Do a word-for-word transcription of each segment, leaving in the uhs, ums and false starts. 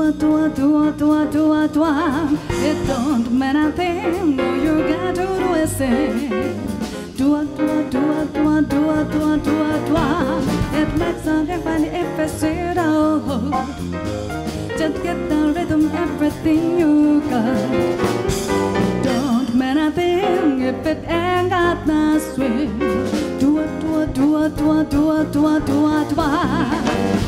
Tua, tua, tua, tua, tua, tua. It don't matter a thing. No, you got to do a thing. Tua, tua, tua, tua, tua, tua, tua, tua. It makes everybody if I sit out. Just get the rhythm, everything you got. Don't matter a thing if it ain't got no swing. Tua, tua, tua, tua, tua, tua, tua, tua.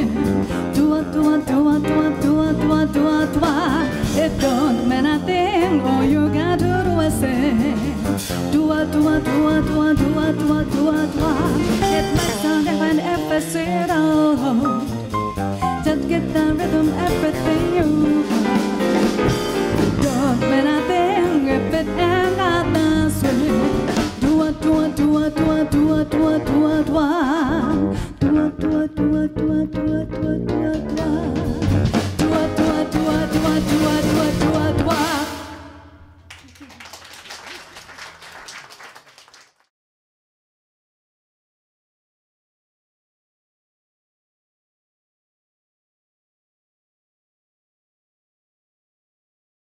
Tua, tua, tua, tua, tua, tua, tua, tua.